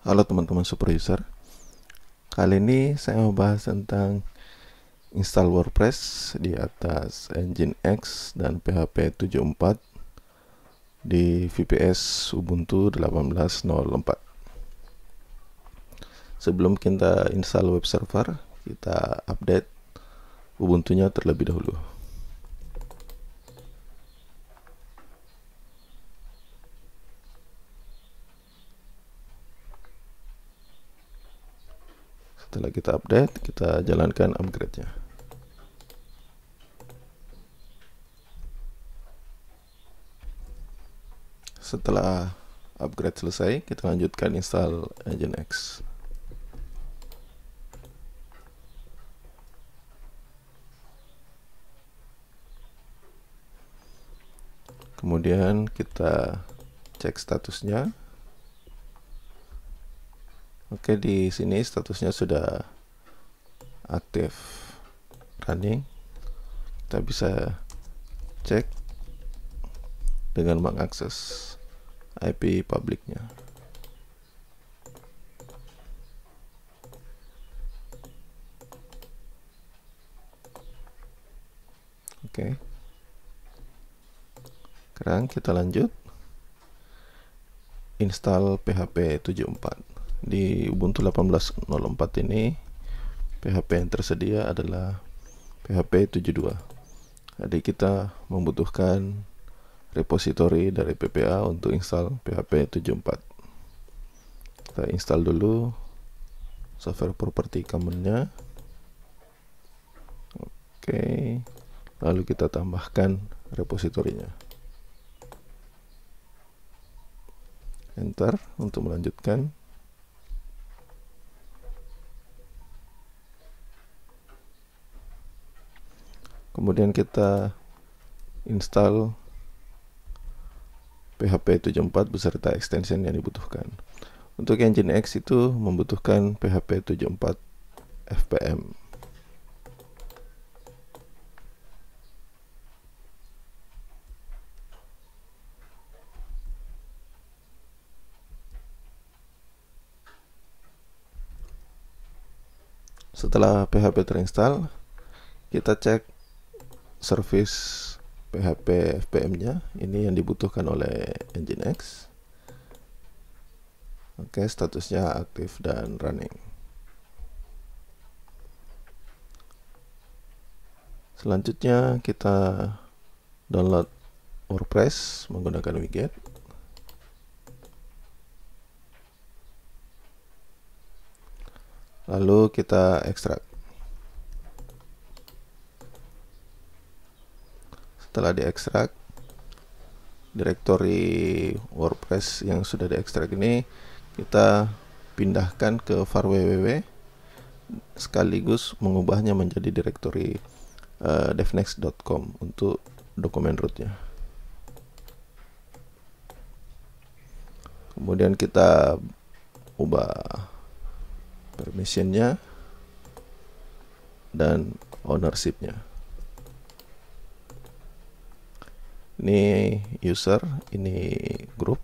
Halo teman-teman super user. Kali ini saya mau bahas tentang install WordPress di atas Nginx dan PHP 74 di VPS Ubuntu 18.04. Sebelum kita install web server, kita update Ubuntu-nya terlebih dahulu. Setelah kita update, kita jalankan upgrade-nya. Setelah upgrade selesai, kita lanjutkan install Nginx. Kemudian kita cek statusnya. Oke, di sini statusnya sudah aktif running. Kita bisa cek dengan mengakses IP publiknya. Oke. Sekarang kita lanjut install PHP 74. Di Ubuntu 18.04 ini PHP yang tersedia adalah PHP 72. Jadi kita membutuhkan repository dari PPA untuk install PHP 74. Kita install dulu software property common-nya. Oke. Lalu kita tambahkan repositorinya. Enter untuk melanjutkan. Kemudian kita install PHP 74 beserta extension yang dibutuhkan. Untuk Nginx itu membutuhkan PHP 74 FPM. Setelah PHP terinstall, kita cek service PHP-FPM-nya, ini yang dibutuhkan oleh Nginx. Oke, statusnya aktif dan running. Selanjutnya kita download WordPress menggunakan wget. Lalu kita ekstrak. Setelah diekstrak, direktori WordPress yang sudah diekstrak ini kita pindahkan ke var www, sekaligus mengubahnya menjadi direktori devnext.com untuk dokumen rootnya. Kemudian kita ubah permissionnya dan ownershipnya. Ini user, ini grup.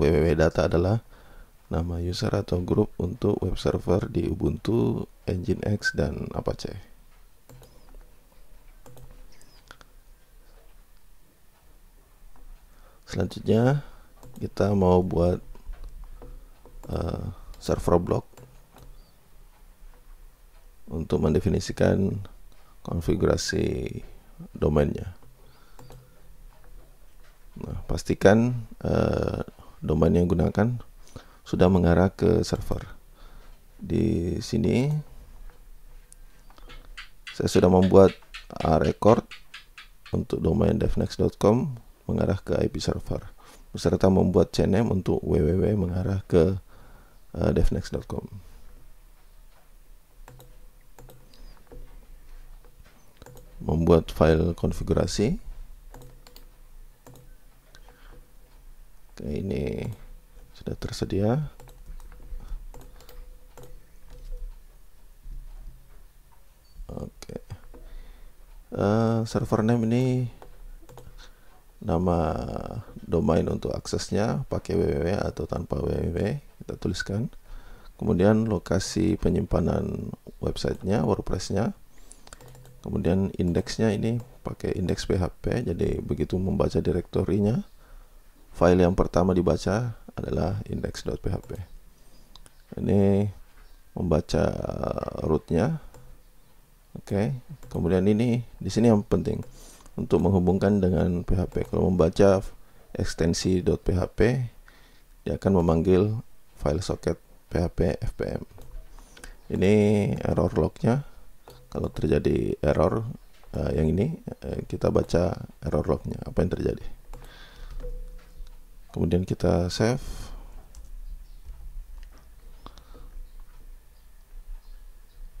www-data adalah nama user atau grup untuk web server di Ubuntu, Nginx, dan Apache. Selanjutnya kita mau buat server block untuk mendefinisikan konfigurasi domainnya. Nah, pastikan domain yang gunakan sudah mengarah ke server. Di sini saya sudah membuat record untuk domain devnext.com mengarah ke IP server, beserta membuat CNAME untuk www mengarah ke devnext.com. Membuat file konfigurasi. Ini sudah tersedia. Oke. Server name ini nama domain untuk aksesnya, pakai www atau tanpa www, kita tuliskan. kemudian lokasi penyimpanan websitenya, WordPress-nya, kemudian indeksnya ini pakai indeks PHP, jadi begitu membaca direktorinya, file yang pertama dibaca adalah index.php. Ini membaca rootnya. Oke, kemudian ini di sini yang penting untuk menghubungkan dengan PHP. Kalau membaca ekstensi.php, dia akan memanggil file socket PHP-FPM. Ini error lognya. Kalau terjadi error yang ini, kita baca error lognya, apa yang terjadi. Kemudian kita save.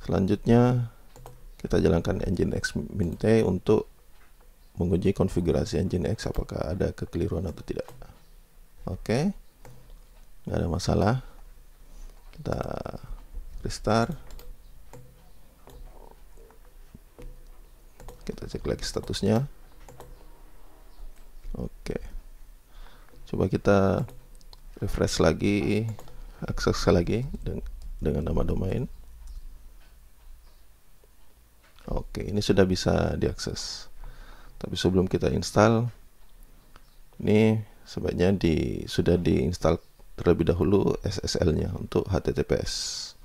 Selanjutnya kita jalankan Nginx Minte untuk menguji konfigurasi Nginx apakah ada kekeliruan atau tidak. Oke, nggak ada masalah. Kita restart. Kita cek lagi statusnya. Oke, coba kita refresh lagi, akses lagi dengan nama domain. Oke, ini sudah bisa diakses. Tapi sebelum kita install, ini sebaiknya sudah diinstal terlebih dahulu SSL-nya untuk HTTPS.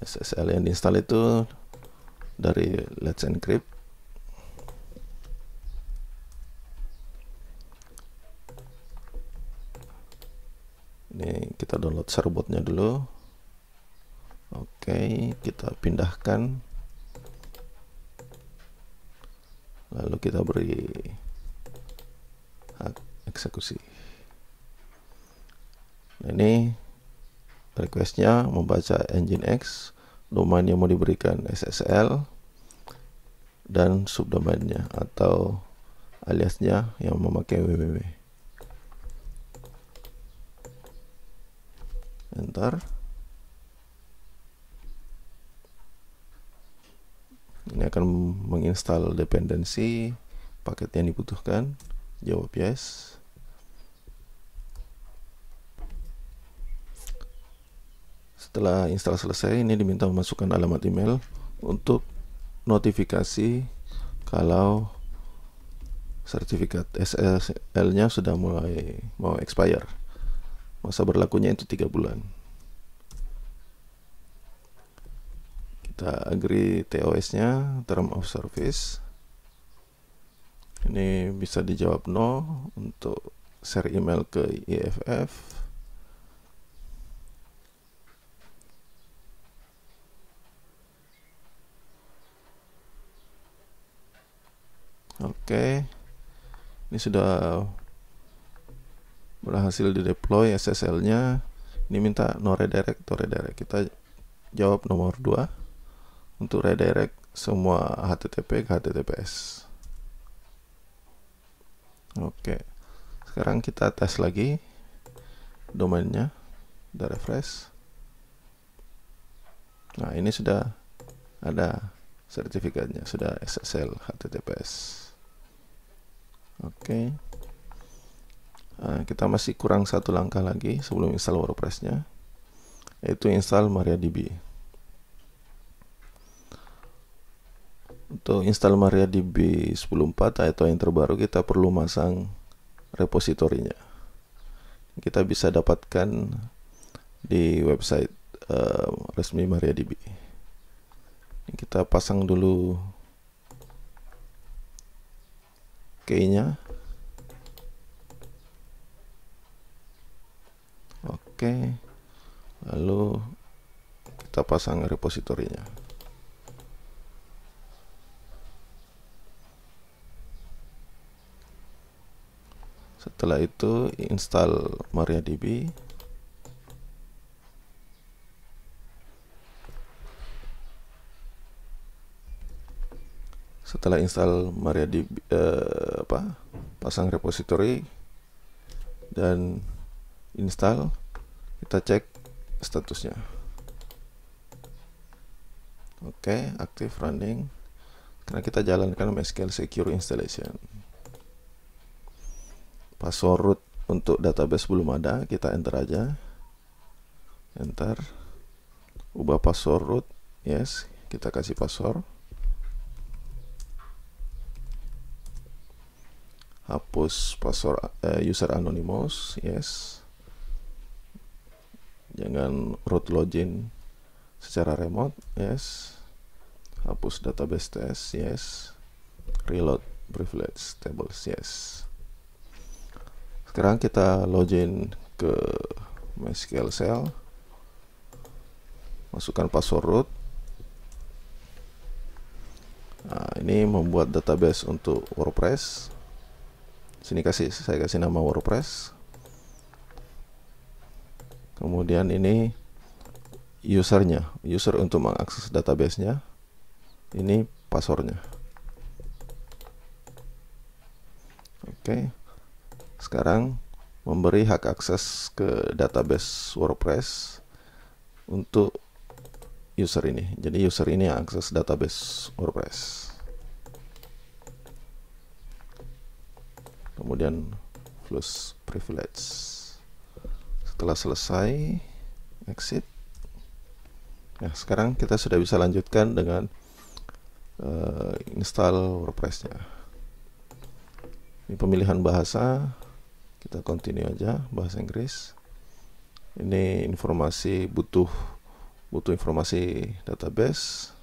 SSL yang diinstal itu dari Let's Encrypt. Ini kita download serbotnya dulu. Oke, kita pindahkan. Lalu kita beri hak eksekusi. Nah, ini request-nya membaca Nginx, domain yang mau diberikan SSL, dan subdomainnya atau aliasnya yang memakai www. Enter. Ini akan menginstal dependensi paket yang dibutuhkan. Jawab yes. Setelah install selesai, ini diminta memasukkan alamat email untuk notifikasi kalau sertifikat SSL-nya sudah mulai mau expire. Masa berlakunya itu 3 bulan. Kita agree TOS-nya, term of service. Ini bisa dijawab no untuk share email ke EFF. Oke, ini sudah berhasil dideploy SSL-nya. Ini minta no redirect, to redirect. Kita jawab nomor 2 untuk redirect semua HTTP ke HTTPS. Oke, sekarang kita tes lagi domainnya. Kita refresh. Nah, ini sudah ada sertifikatnya, sudah SSL HTTPS. Oke. Nah, kita masih kurang 1 langkah lagi sebelum install WordPress-nya, yaitu install MariaDB. Untuk install MariaDB 10.4 atau yang terbaru, kita perlu masang repositorinya. Kita bisa dapatkan di website resmi MariaDB. Kita pasang dulu key-nya. Oke, lalu kita pasang repositorinya. Setelah itu install MariaDB. Setelah install MariaDB, pasang repository dan install, kita cek statusnya. Oke, aktif, running. Karena kita jalankan MySQL Secure Installation. Password root Untuk database belum ada, kita enter aja. Enter. Ubah password root. Yes, kita kasih password. Hapus password user anonymous. Yes. Jangan root login secara remote. Yes. Hapus database test. Yes. Reload privilege tables. Yes. Sekarang kita login ke MySQL shell. Masukkan password root. Nah, ini membuat database untuk WordPress. Sini saya kasih nama WordPress. Kemudian ini usernya, user untuk mengakses databasenya. Ini passwordnya. Oke. Sekarang memberi hak akses ke database WordPress untuk user ini. Jadi user ini yang akses database WordPress. Kemudian plus privilege. Setelah selesai, exit. Nah, sekarang kita sudah bisa lanjutkan dengan install WordPress-nya. Ini pemilihan bahasa. Kita continue aja, bahasa Inggris. Ini informasi butuh informasi database.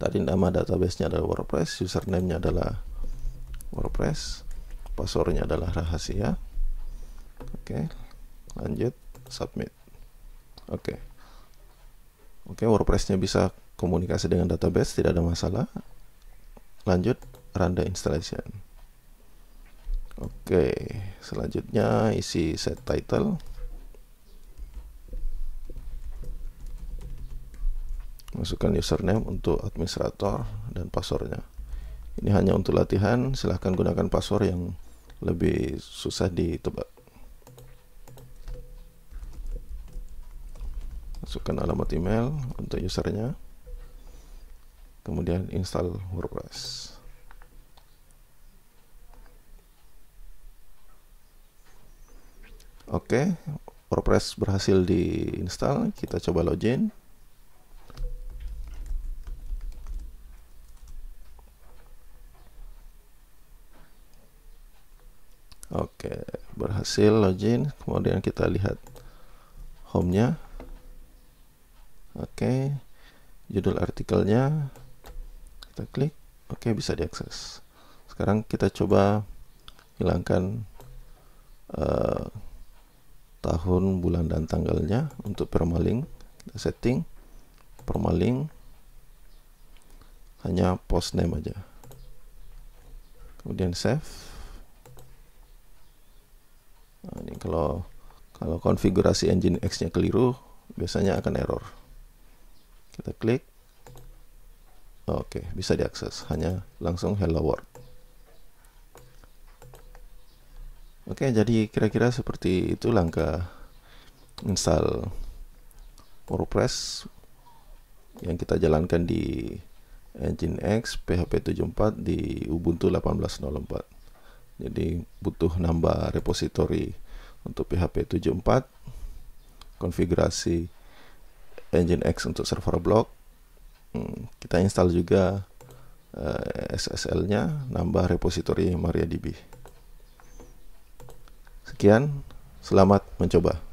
Tadi nama databasenya adalah WordPress, username-nya adalah WordPress, passwordnya adalah rahasia. Oke, lanjut, submit. Oke, WordPress-nya bisa komunikasi dengan database, tidak ada masalah. Lanjut. Run the installation. Oke, selanjutnya isi set title. Masukkan username untuk administrator dan passwordnya. Ini hanya untuk latihan, silahkan gunakan password yang lebih susah ditebak. Masukkan alamat email untuk usernya. Kemudian install WordPress. Oke, WordPress berhasil diinstal. Kita coba login. Oke, berhasil login. Kemudian kita lihat home-nya. Oke, judul artikelnya kita klik. Oke, bisa diakses. Sekarang kita coba hilangkan tahun, bulan, dan tanggalnya untuk permalink. Kita setting permalink hanya post name aja, kemudian save. Nah, ini kalau konfigurasi Nginx nya keliru biasanya akan error. Kita klik. Oke, bisa diakses, hanya langsung hello world. Oke, jadi kira-kira seperti itu langkah install WordPress yang kita jalankan di Nginx PHP-74 di Ubuntu 18.04. Jadi butuh nambah repositori untuk PHP-74, konfigurasi Nginx untuk server block. Kita install juga SSL-nya, nambah repositori MariaDB. Sekian, selamat mencoba.